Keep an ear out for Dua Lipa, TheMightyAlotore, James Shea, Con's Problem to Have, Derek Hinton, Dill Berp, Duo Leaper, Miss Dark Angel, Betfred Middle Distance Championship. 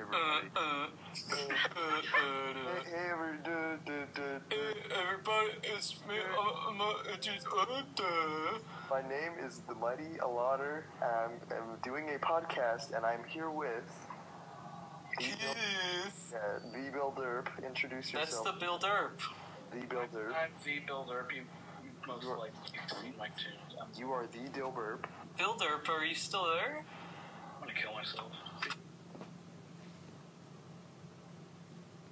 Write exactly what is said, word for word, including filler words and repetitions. Everybody. Uh, uh, Everybody, it's me. I'm, I'm, it's, uh, My name is the Mighty Allauder. I'm, I'm doing a podcast, and I'm here with the Dill Berp. Introduce yourself. That's the Dill Berp. The Dill Berp. I'm the Dill Berp. You most you are, likely seen like two times. You are the Dill Berp. Dill Berp, are you still there? I'm gonna kill myself.